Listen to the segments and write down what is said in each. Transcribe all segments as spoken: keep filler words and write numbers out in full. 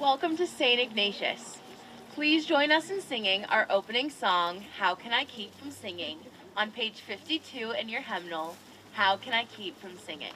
Welcome to Saint Ignatius. Please join us in singing our opening song, How Can I Keep From Singing, on page fifty-two in your hymnal, How Can I Keep From Singing?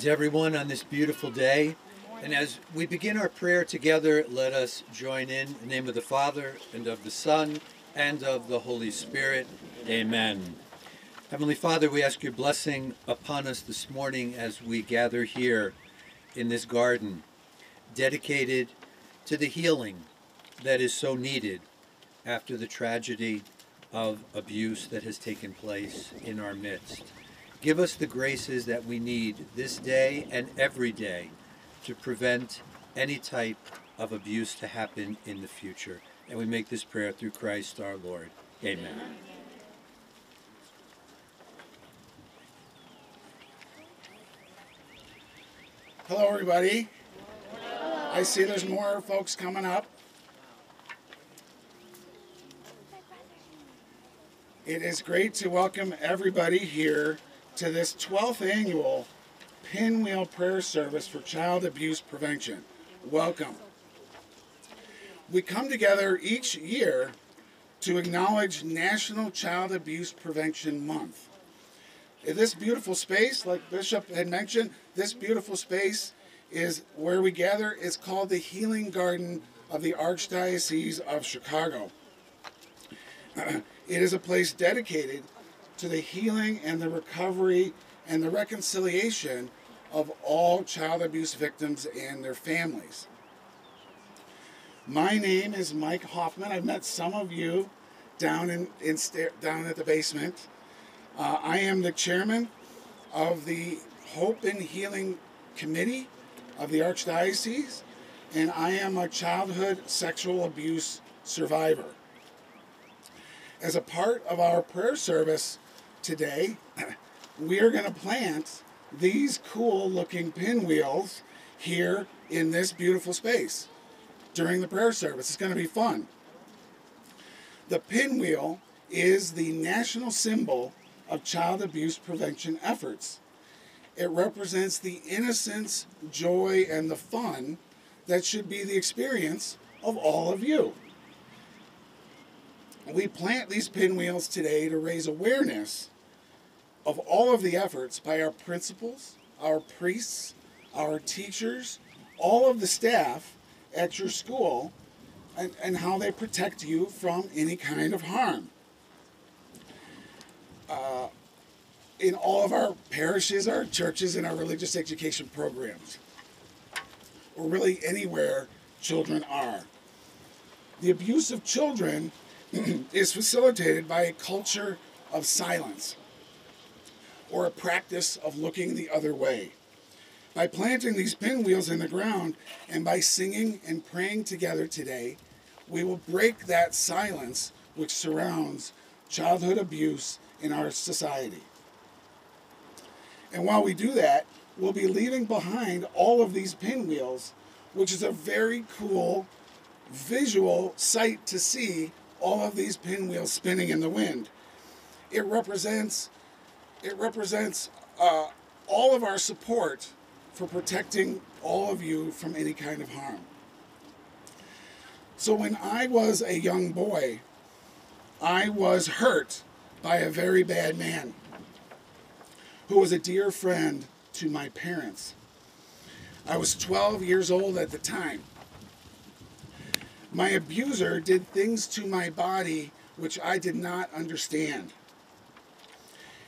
To everyone on this beautiful day, and as we begin our prayer together, let us join in, in the name of the Father and of the Son and of the Holy Spirit. Amen. Heavenly Father, we ask your blessing upon us this morning as we gather here in this garden dedicated to the healing that is so needed after the tragedy of abuse that has taken place in our midst. Give us the graces that we need this day and every day to prevent any type of abuse to happen in the future. And we make this prayer through Christ our Lord. Amen. Amen. Hello, everybody. Hello. I see there's more folks coming up. It is great to welcome everybody here to this twelfth annual Pinwheel Prayer Service for Child Abuse Prevention. Welcome. We come together each year to acknowledge National Child Abuse Prevention Month. In this beautiful space, like Bishop had mentioned, this beautiful space is where we gather. It's called the Healing Garden of the Archdiocese of Chicago. Uh, it is a place dedicated to the healing and the recovery and the reconciliation of all child abuse victims and their families. My name is Mike Hoffman. I've met some of you down in, in down at the basement. Uh, I am the chairman of the Hope and Healing Committee of the Archdiocese, and I am a childhood sexual abuse survivor. As a part of our prayer service today, we are going to plant these cool-looking pinwheels here in this beautiful space during the prayer service. It's going to be fun. The pinwheel is the national symbol of child abuse prevention efforts. It represents the innocence, joy, and the fun that should be the experience of all of you. We plant these pinwheels today to raise awareness of all of the efforts by our principals, our priests, our teachers, all of the staff at your school, and, and how they protect you from any kind of harm. Uh, in all of our parishes, our churches, and our religious education programs, or really anywhere children are. The abuse of children is facilitated by a culture of silence or a practice of looking the other way. By planting these pinwheels in the ground and by singing and praying together today, we will break that silence which surrounds childhood abuse in our society. And while we do that, we'll be leaving behind all of these pinwheels, which is a very cool visual sight to see, all of these pinwheels spinning in the wind. It represents, it represents uh, all of our support for protecting all of you from any kind of harm. So when I was a young boy, I was hurt by a very bad man who was a dear friend to my parents. I was twelve years old at the time. My abuser did things to my body which I did not understand.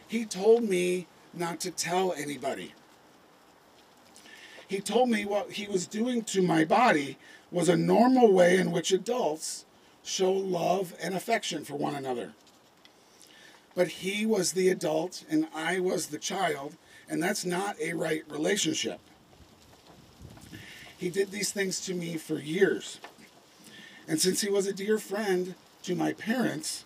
He told me not to tell anybody. He told me what he was doing to my body was a normal way in which adults show love and affection for one another. But he was the adult and I was the child, and that's not a right relationship. He did these things to me for years. And since he was a dear friend to my parents,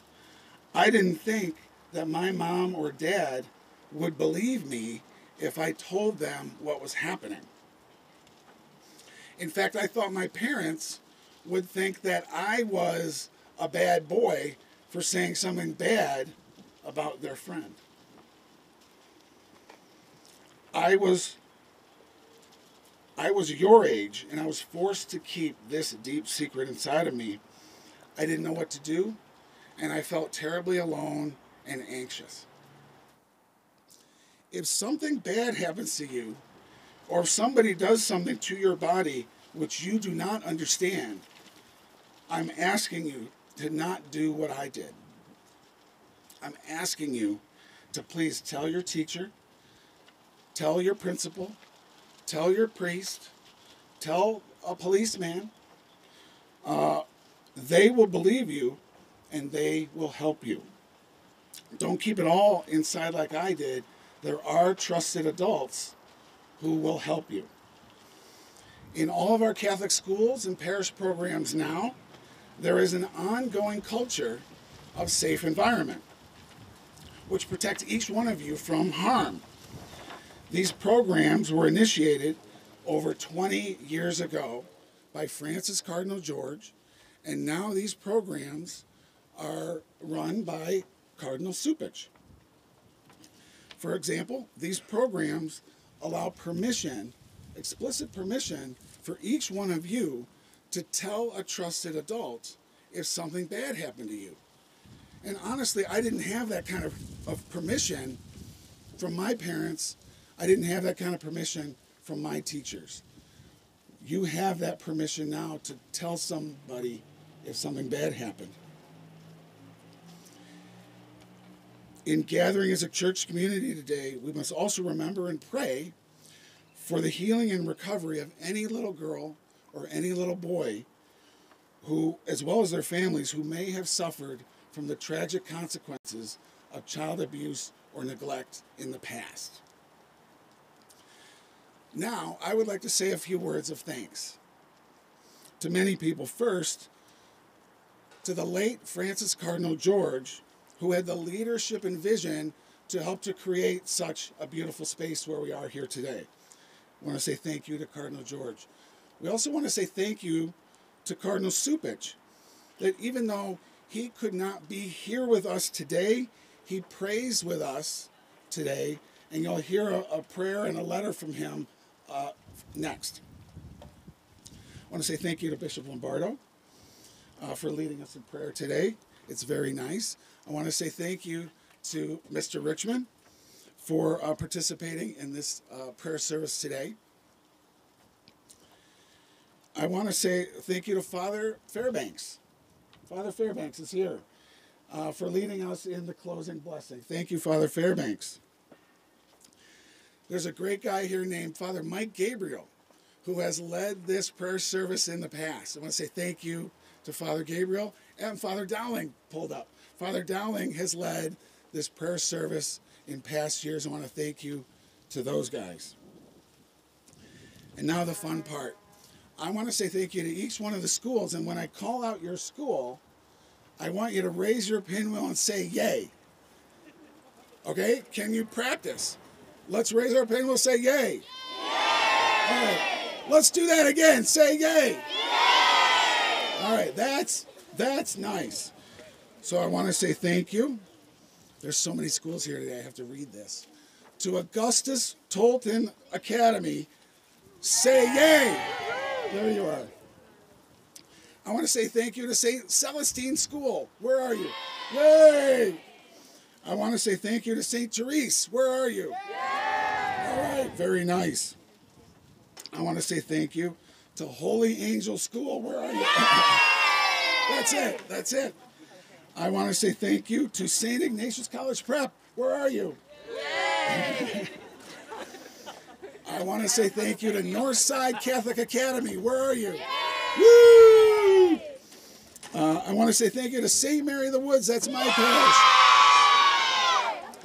I didn't think that my mom or dad would believe me if I told them what was happening. In fact, I thought my parents would think that I was a bad boy for saying something bad about their friend. I was, I was your age, and I was forced to keep this deep secret inside of me. I didn't know what to do, and I felt terribly alone and anxious. If something bad happens to you, or if somebody does something to your body which you do not understand, I'm asking you to not do what I did. I'm asking you to please tell your teacher, tell your principal, tell your priest, tell a policeman. Uh, they will believe you and they will help you. Don't keep it all inside like I did. There are trusted adults who will help you. In all of our Catholic schools and parish programs now, there is an ongoing culture of safe environment, which protects each one of you from harm. These programs were initiated over twenty years ago by Francis Cardinal George, and now these programs are run by Cardinal Supich. For example, these programs allow permission, explicit permission, for each one of you to tell a trusted adult if something bad happened to you. And honestly, I didn't have that kind of, of permission from my parents. I didn't have that kind of permission from my teachers. You have that permission now to tell somebody if something bad happened. In gathering as a church community today, we must also remember and pray for the healing and recovery of any little girl or any little boy who, as well as their families, who may have suffered from the tragic consequences of child abuse or neglect in the past. Now, I would like to say a few words of thanks to many people. First, to the late Francis Cardinal George, who had the leadership and vision to help to create such a beautiful space where we are here today. I want to say thank you to Cardinal George. We also want to say thank you to Cardinal Supich, that even though he could not be here with us today, he prays with us today, and you'll hear a, a prayer and a letter from him uh, next. I want to say thank you to Bishop Lombardo uh, for leading us in prayer today. It's very nice. I want to say thank you to Mister Richmond for uh, participating in this uh, prayer service today. I want to say thank you to Father Fairbanks. Father Fairbanks is here uh, for leading us in the closing blessing. Thank you, Father Fairbanks. There's a great guy here named Father Mike Gabriel, who has led this prayer service in the past. I want to say thank you to Father Gabriel, and Father Dowling pulled up. Father Dowling has led this prayer service in past years. I want to thank you to those guys. And now the fun part. I want to say thank you to each one of the schools, and when I call out your school, I want you to raise your pinwheel and say yay. Okay, can you practice? Let's raise our pinwheel and say yay. Yay! All right, let's do that again, say yay. Yay! All right, that's, that's nice. So I want to say thank you. There's so many schools here today, I have to read this. To Augustus Tolton Academy, say yay. There you are. I want to say thank you to Saint Celestine School. Where are you? Yay! I want to say thank you to Saint Therese. Where are you? Yay! All right, very nice. I want to say thank you to Holy Angel School. Where are you? That's it, that's it. I want to say thank you to Saint Ignatius College Prep. Where are you? Yay! I want to say thank you to Northside Catholic Academy. Where are you? Woo! Uh, I want to say thank you to Saint Mary of the Woods. That's my parish.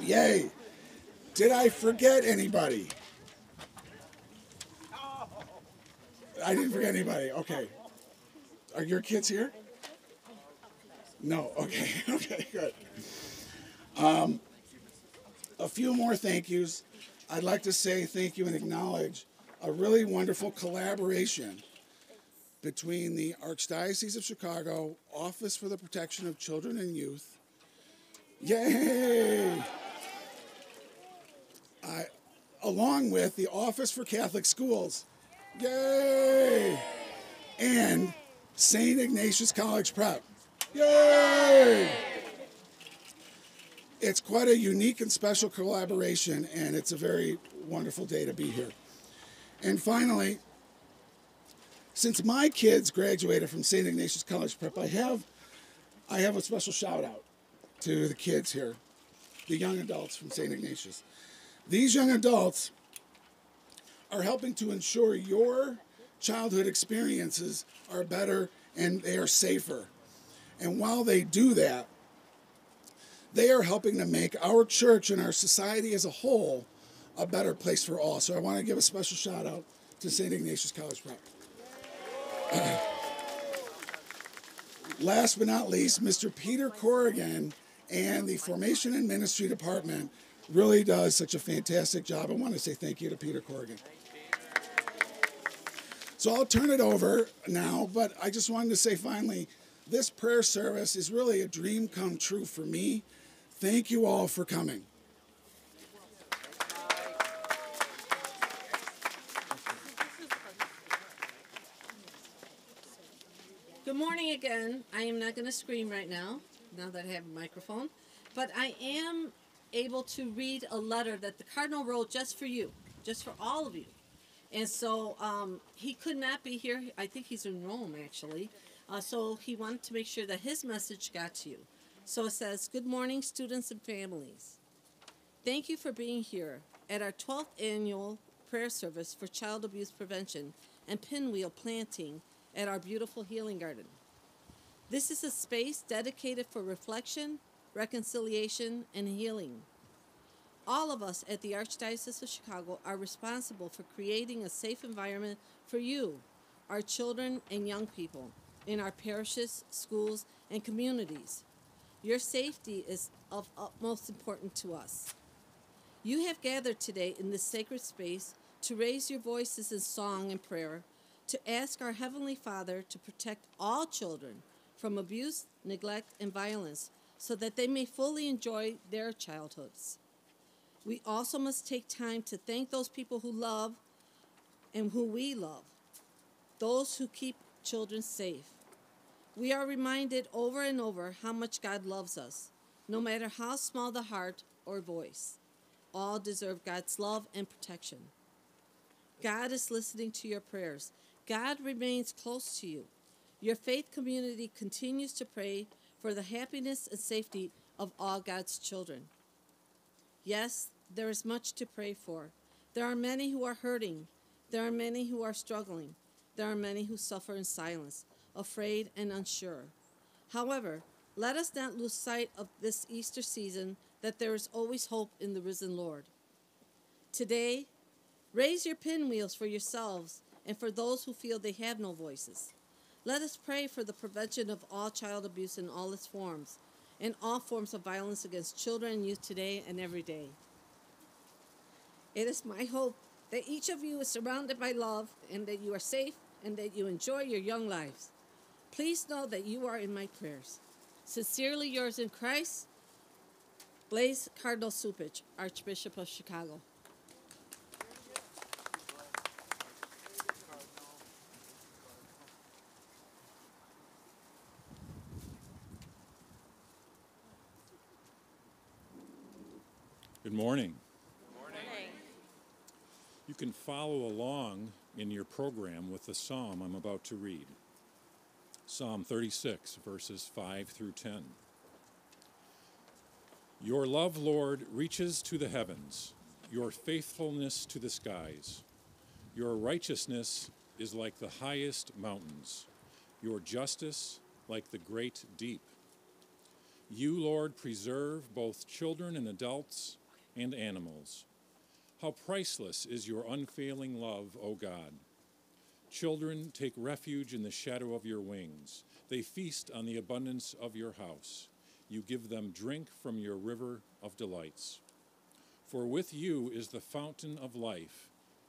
Yay! Did I forget anybody? I didn't forget anybody. Okay. Are your kids here? No. Okay. Okay. Good. Um, a few more thank yous. I'd like to say thank you and acknowledge a really wonderful collaboration between the Archdiocese of Chicago, Office for the Protection of Children and Youth. Yay! I, along with the Office for Catholic Schools. Yay! And Saint Ignatius College Prep. Yay! It's quite a unique and special collaboration, and it's a very wonderful day to be here. And finally, since my kids graduated from Saint Ignatius College Prep, I have, I have a special shout out to the kids here, the young adults from Saint Ignatius. These young adults are helping to ensure your childhood experiences are better and they are safer. And while they do that, they are helping to make our church and our society as a whole a better place for all. So I want to give a special shout out to Saint Ignatius College Prep. Uh, last but not least, Mister Peter Corrigan and the Formation and Ministry Department really does such a fantastic job. I want to say thank you to Peter Corrigan. So I'll turn it over now, but I just wanted to say finally, this prayer service is really a dream come true for me. Thank you all for coming. Good morning again. I am not going to scream right now, now that I have a microphone, but I am able to read a letter that the Cardinal wrote just for you, just for all of you. And so um, he could not be here. I think he's in Rome, actually. Uh, so he wanted to make sure that his message got to you. So it says, good morning, students and families. Thank you for being here at our twelfth annual prayer service for child abuse prevention and pinwheel planting at our beautiful Healing Garden. This is a space dedicated for reflection, reconciliation, and healing. All of us at the Archdiocese of Chicago are responsible for creating a safe environment for you, our children and young people, in our parishes, schools, and communities. Your safety is of utmost importance to us. You have gathered today in this sacred space to raise your voices in song and prayer, to ask our Heavenly Father to protect all children from abuse, neglect, and violence so that they may fully enjoy their childhoods. We also must take time to thank those people who love and who we love, those who keep children safe. We are reminded over and over how much God loves us, no matter how small the heart or voice. All deserve God's love and protection. God is listening to your prayers. God remains close to you. Your faith community continues to pray for the happiness and safety of all God's children. Yes, there is much to pray for. There are many who are hurting. There are many who are struggling. There are many who suffer in silence, afraid, and unsure. However, let us not lose sight of this Easter season that there is always hope in the risen Lord. Today, raise your pinwheels for yourselves and for those who feel they have no voices. Let us pray for the prevention of all child abuse in all its forms, and all forms of violence against children and youth today and every day. It is my hope that each of you is surrounded by love and that you are safe and that you enjoy your young lives. Please know that you are in my prayers. Sincerely yours in Christ, Blaise Cardinal Cupich, Archbishop of Chicago. Good morning. Good morning. You can follow along in your program with the psalm I'm about to read. Psalm thirty-six, verses five through ten. Your love, Lord, reaches to the heavens, your faithfulness to the skies. Your righteousness is like the highest mountains, your justice like the great deep. You, Lord, preserve both children and adults and animals. How priceless is your unfailing love, O God. Children take refuge in the shadow of your wings. They feast on the abundance of your house. You give them drink from your river of delights. For with you is the fountain of life.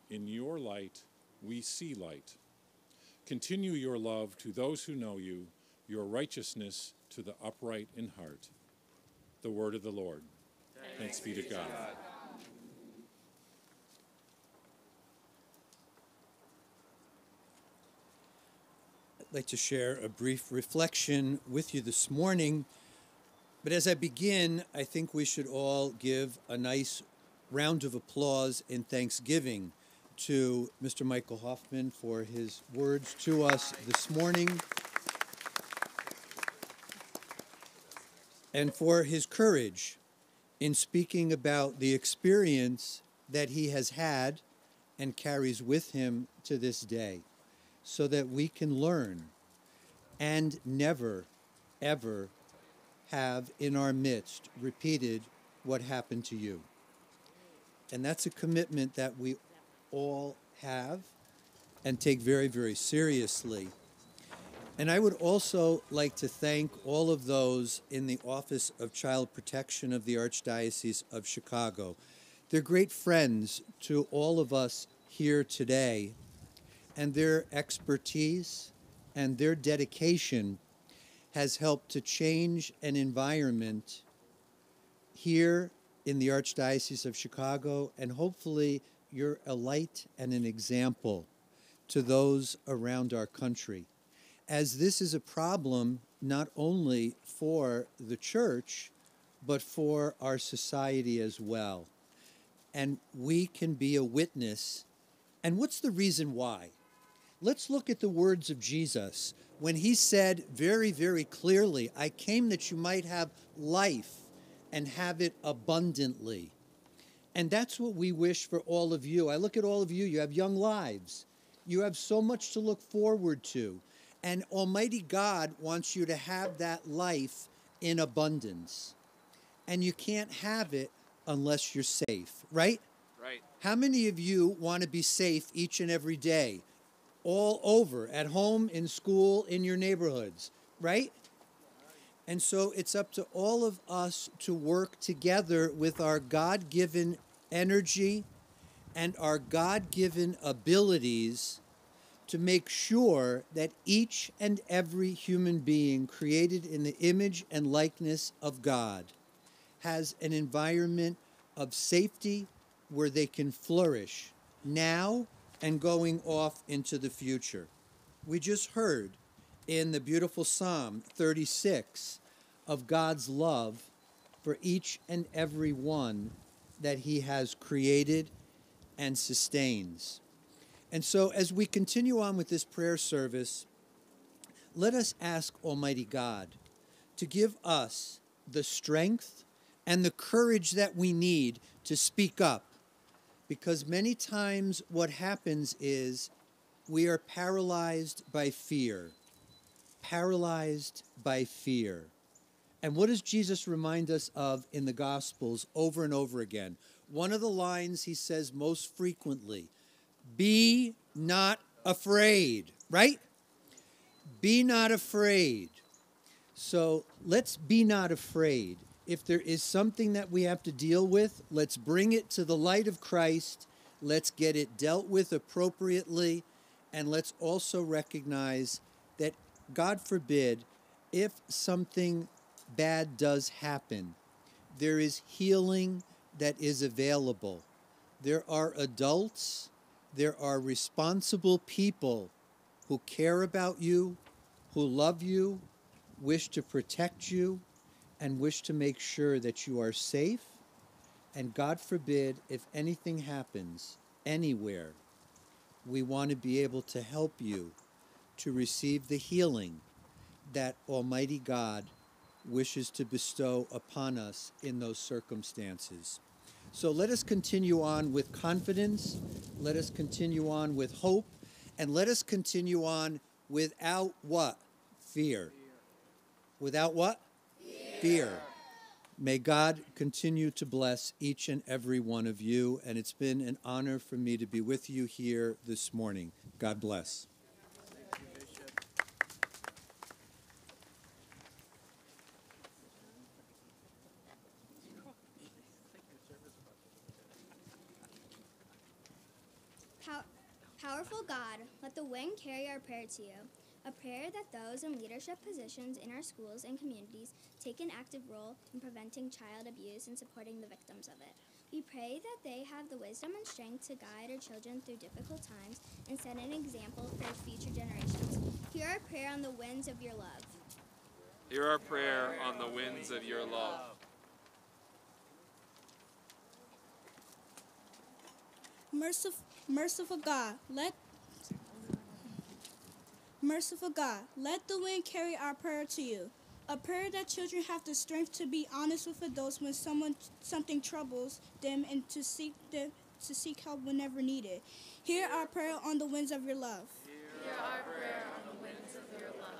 In your light we see light. Continue your love to those who know you, your righteousness to the upright in heart. The word of the Lord. Thanks be to God. I'd like to share a brief reflection with you this morning, but as I begin, I think we should all give a nice round of applause and thanksgiving to Mister Michael Hoffman for his words to us this morning, and for his courage in speaking about the experience that he has had and carries with him to this day, so that we can learn and never, ever have in our midst repeated what happened to you. And that's a commitment that we all have and take very, very seriously. And I would also like to thank all of those in the Office of Child Protection of the Archdiocese of Chicago. They're great friends to all of us here today, and their expertise and their dedication has helped to change an environment here in the Archdiocese of Chicago, and hopefully you're a light and an example to those around our country, as this is a problem not only for the church, but for our society as well. And we can be a witness. And what's the reason why? Let's look at the words of Jesus when he said very, very clearly, I came that you might have life and have it abundantly. And that's what we wish for all of you. I look at all of you. You have young lives. You have so much to look forward to. And Almighty God wants you to have that life in abundance. And you can't have it unless you're safe, right? Right. How many of you want to be safe each and every day? All over, at home, in school, in your neighborhoods, right? And so it's up to all of us to work together with our God-given energy and our God-given abilities to make sure that each and every human being created in the image and likeness of God has an environment of safety where they can flourish now and going off into the future. We just heard in the beautiful Psalm thirty-six of God's love for each and every one that he has created and sustains. And so as we continue on with this prayer service, let us ask Almighty God to give us the strength and the courage that we need to speak up. Because many times what happens is we are paralyzed by fear. paralyzed by fear. And what does Jesus remind us of in the Gospels over and over again? One of the lines he says most frequently, be not afraid, right? Be not afraid. So let's be not afraid. If there is something that we have to deal with, let's bring it to the light of Christ. Let's get it dealt with appropriately. And let's also recognize that, God forbid, if something bad does happen, there is healing that is available. There are adults, there are responsible people who care about you, who love you, wish to protect you, and wish to make sure that you are safe. And God forbid, if anything happens anywhere, we want to be able to help you to receive the healing that Almighty God wishes to bestow upon us in those circumstances. So let us continue on with confidence, let us continue on with hope, and let us continue on without what? Fear. Without what? Fear. Fear. May God continue to bless each and every one of you, and it's been an honor for me to be with you here this morning. God bless. Powerful God, let the wind carry our prayer to you, a prayer that those in leadership positions in our schools and communities take an active role in preventing child abuse and supporting the victims of it. We pray that they have the wisdom and strength to guide our children through difficult times and set an example for future generations. Hear our prayer on the winds of your love. Hear our prayer on the winds of your love. Merciful. Merciful God, let Merciful God, let the wind carry our prayer to you, a prayer that children have the strength to be honest with adults when someone something troubles them, and to seek them to seek help whenever needed. Hear our prayer on the winds of your love. Hear our prayer on the winds of your love.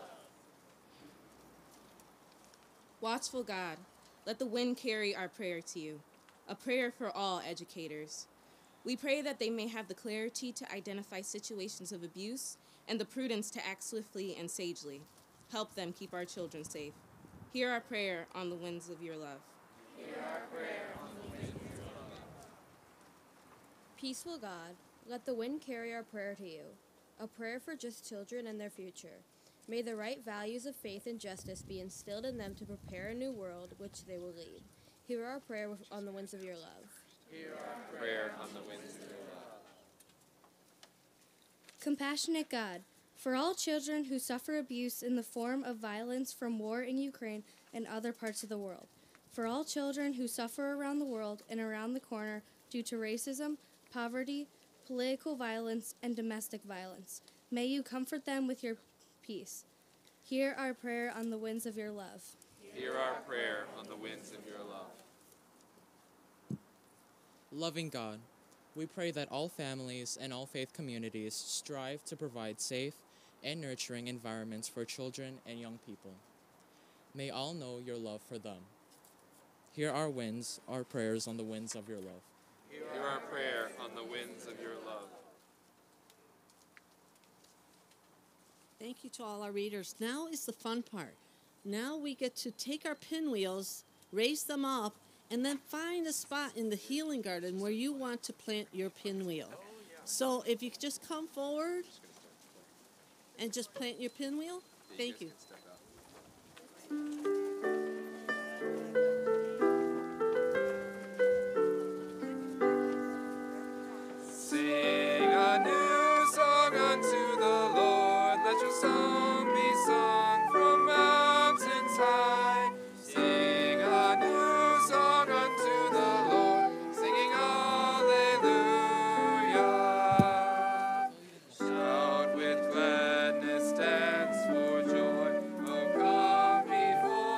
Watchful God, let the wind carry our prayer to you, a prayer for all educators. We pray that they may have the clarity to identify situations of abuse and the prudence to act swiftly and sagely. Help them keep our children safe. Hear our prayer on the winds of your love. Hear our prayer on the winds of your love. Peaceful God, let the wind carry our prayer to you, a prayer for just children and their future. May the right values of faith and justice be instilled in them to prepare a new world which they will lead. Hear our prayer on the winds of your love. Hear our prayer on the winds of your love. Compassionate God, for all children who suffer abuse in the form of violence from war in Ukraine and other parts of the world, for all children who suffer around the world and around the corner due to racism, poverty, political violence, and domestic violence, may you comfort them with your peace. Hear our prayer on the winds of your love. Hear our prayer on the winds of your love. Loving God, we pray that all families and all faith communities strive to provide safe and nurturing environments for children and young people. May all know your love for them. Hear our winds, our prayers on the winds of your love. Hear our prayer on the winds of your love. Thank you to all our readers. Now is the fun part. Now we get to take our pinwheels, raise them up, and then find a spot in the Healing Garden where you want to plant your pinwheel. So if you could just come forward and just plant your pinwheel. Thank you. Sing a new song unto the Lord. Let your song be sung from mountains high. With gladness dance for joy, oh come before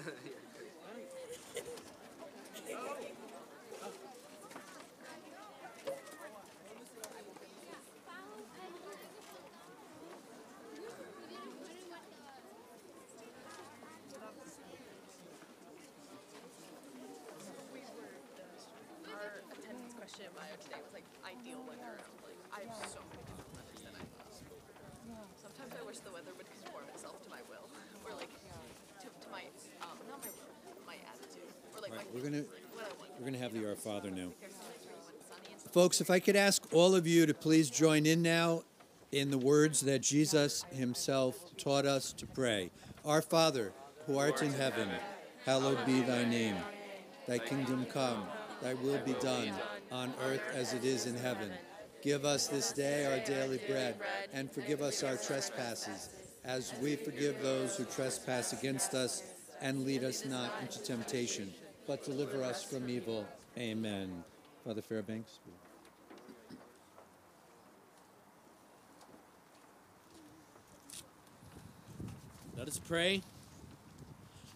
Our attendance question at Mayo today was like ideal weather. Like I have so many different weathers that I love. Sometimes I wish the weather would conform itself to my will, or like to, to my um, not my will, my attitude, or like right, my we're gonna what I want. We're gonna have the Our Father now. Folks, if I could ask all of you to please join in now in the words that Jesus himself taught us to pray. Our Father, who art in heaven, hallowed be thy name. Thy kingdom come, thy will be done, on earth as it is in heaven. Give us this day our daily bread, and forgive us our trespasses, as we forgive those who trespass against us, and lead us not into temptation, but deliver us from evil. Amen. Father Fairbanks. Let us pray.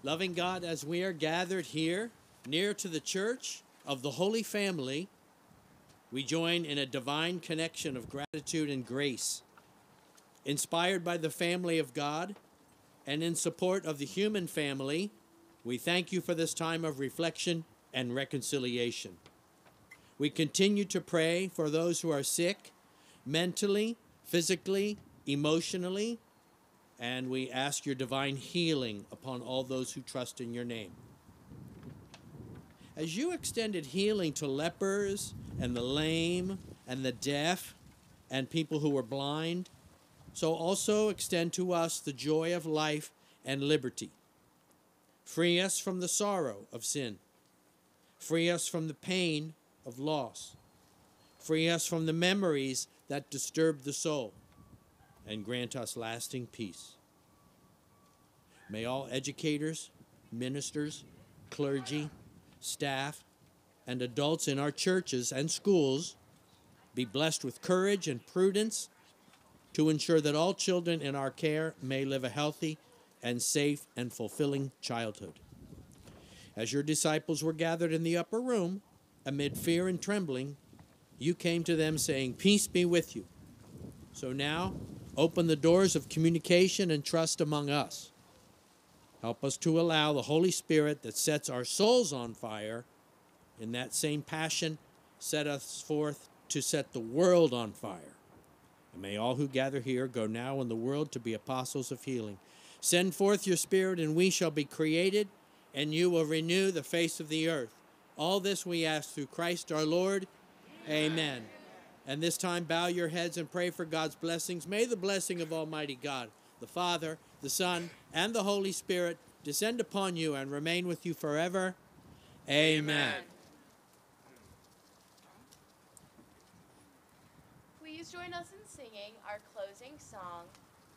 Loving God, as we are gathered here, near to the Church of the Holy Family, we join in a divine connection of gratitude and grace. Inspired by the family of God and in support of the human family, we thank you for this time of reflection and reconciliation. We continue to pray for those who are sick, mentally, physically, emotionally, and we ask your divine healing upon all those who trust in your name. As you extended healing to lepers and the lame and the deaf and people who were blind, so also extend to us the joy of life and liberty. Free us from the sorrow of sin. Free us from the pain of loss. Free us from the memories that disturb the soul, and grant us lasting peace. May all educators, ministers, clergy, staff, and adults in our churches and schools be blessed with courage and prudence to ensure that all children in our care may live a healthy and safe and fulfilling childhood. As your disciples were gathered in the upper room, amid fear and trembling, you came to them saying, "Peace be with you." So now, open the doors of communication and trust among us. Help us to allow the Holy Spirit that sets our souls on fire, in that same passion, set us forth to set the world on fire. And may all who gather here go now in the world to be apostles of healing. Send forth your Spirit, and we shall be created, and you will renew the face of the earth. All this we ask through Christ our Lord. Amen. Amen. And this time, bow your heads and pray for God's blessings. May the blessing of Almighty God, the Father, the Son, and the Holy Spirit descend upon you and remain with you forever. Amen. Amen. Please join us in singing our closing song,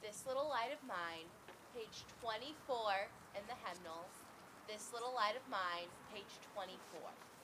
"This Little Light of Mine," page twenty-four in the hymnals. "This Little Light of Mine," page twenty-four.